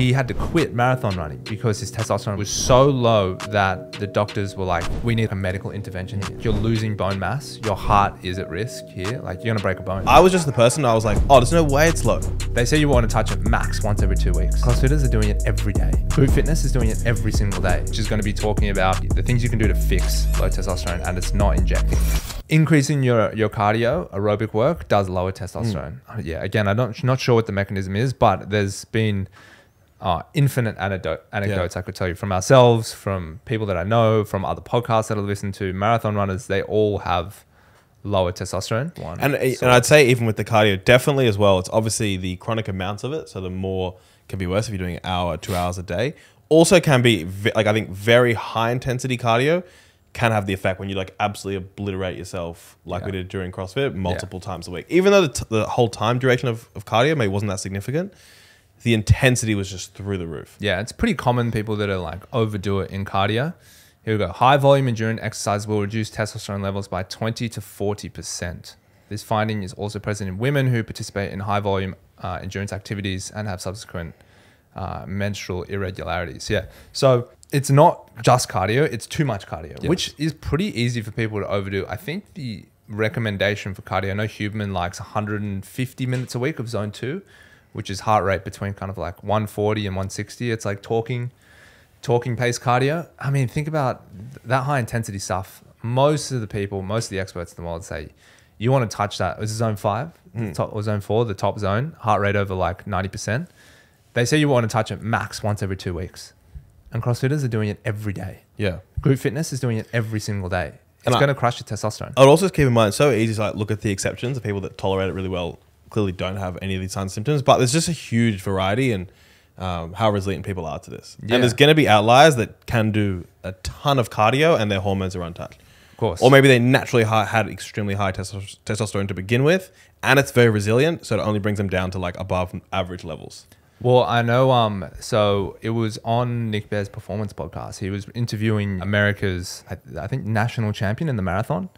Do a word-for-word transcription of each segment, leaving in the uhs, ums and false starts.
he had to quit marathon running because his testosterone was so low that the doctors were like, we need a medical intervention here. You're losing bone mass. Your heart is at risk here. Like, you're gonna break a bone. I was just the person, I was like, oh, there's no way it's low. They say you want to touch it max once every two weeks. CrossFitters are doing it every day. Food Fitness is doing it every single day. She's gonna be talking about the things you can do to fix low testosterone, and it's not injecting. Increasing your, your cardio, aerobic work, does lower testosterone. Mm. Yeah, again, I'm not, not sure what the mechanism is, but there's been uh, infinite anecdote, anecdotes yeah. I could tell you from ourselves, from people that I know, from other podcasts that I listen to, marathon runners, they all have lower testosterone. One, and, and I'd say even with the cardio, definitely as well, it's obviously the chronic amounts of it. So the more can be worse if you're doing an hour, two hours a day. Also can be, like I think, very high intensity cardio can have the effect when you like absolutely obliterate yourself like yeah. we did during CrossFit multiple yeah. times a week. Even though the, t the whole time duration of, of cardio maybe wasn't that significant, the intensity was just through the roof. Yeah, it's pretty common people that are like overdo it in cardio. Here we go. High volume endurance exercise will reduce testosterone levels by twenty to forty percent. This finding is also present in women who participate in high volume uh, endurance activities and have subsequent uh, menstrual irregularities. Yeah, so it's not just cardio, it's too much cardio, yes. which is pretty easy for people to overdo. I think the recommendation for cardio, I know Huberman likes one hundred fifty minutes a week of zone two, which is heart rate between kind of like one forty and one sixty. It's like talking, talking pace cardio. I mean, think about that high intensity stuff. Most of the people, most of the experts in the world say, you want to touch that. It's zone five mm. top, or zone four, the top zone, heart rate over like ninety percent. They say you want to touch it max once every two weeks. And CrossFitters are doing it every day. Yeah. Group Fitness is doing it every single day. It's going to crush your testosterone. I'd also keep in mind, it's so easy to like look at the exceptions. The people that tolerate it really well clearly don't have any of these signs and symptoms, but there's just a huge variety in um, how resilient people are to this. Yeah. And there's going to be outliers that can do a ton of cardio and their hormones are untouched. Of course. Or maybe they naturally high, had extremely high testo testosterone to begin with, and it's very resilient, so it only brings them down to like above average levels. Well, I know, um, so it was on Nick Bear's performance podcast. He was interviewing America's, I, I think, national champion in the marathon,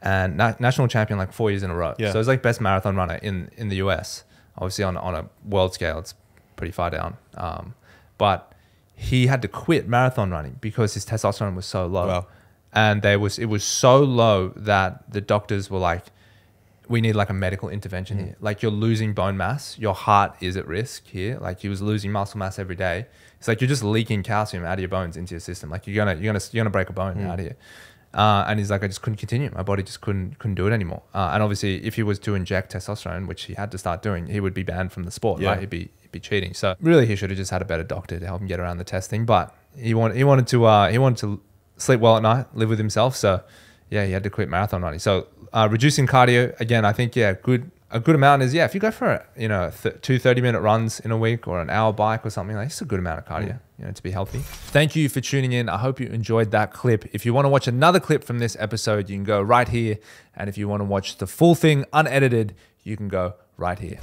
and na national champion like four years in a row. Yeah. So it's like best marathon runner in, in the U S. Obviously on, on a world scale, it's pretty far down. Um, but he had to quit marathon running because his testosterone was so low. Wow. And they was, it was so low that the doctors were like, we need like a medical intervention mm. here. Like, you're losing bone mass. Your heart is at risk here. Like, he was losing muscle mass every day. It's like, you're just leaking calcium out of your bones into your system. Like, you're gonna, you're gonna, you're gonna break a bone mm. out here. Uh, and he's like, I just couldn't continue. My body just couldn't, couldn't do it anymore. Uh, and obviously if he was to inject testosterone, which he had to start doing, he would be banned from the sport, yeah. right? He'd be, he'd be cheating. So really he should have just had a better doctor to help him get around the testing. But he wanted, he wanted to, uh, he wanted to sleep well at night, live with himself. So yeah, he had to quit marathon running. So uh, reducing cardio, again, I think, yeah, good a good amount is, yeah, if you go for, you know, th two thirty-minute runs in a week or an hour bike or something, like it's a good amount of cardio, you know, to be healthy. Thank you for tuning in. I hope you enjoyed that clip. If you want to watch another clip from this episode, you can go right here. And if you want to watch the full thing unedited, you can go right here.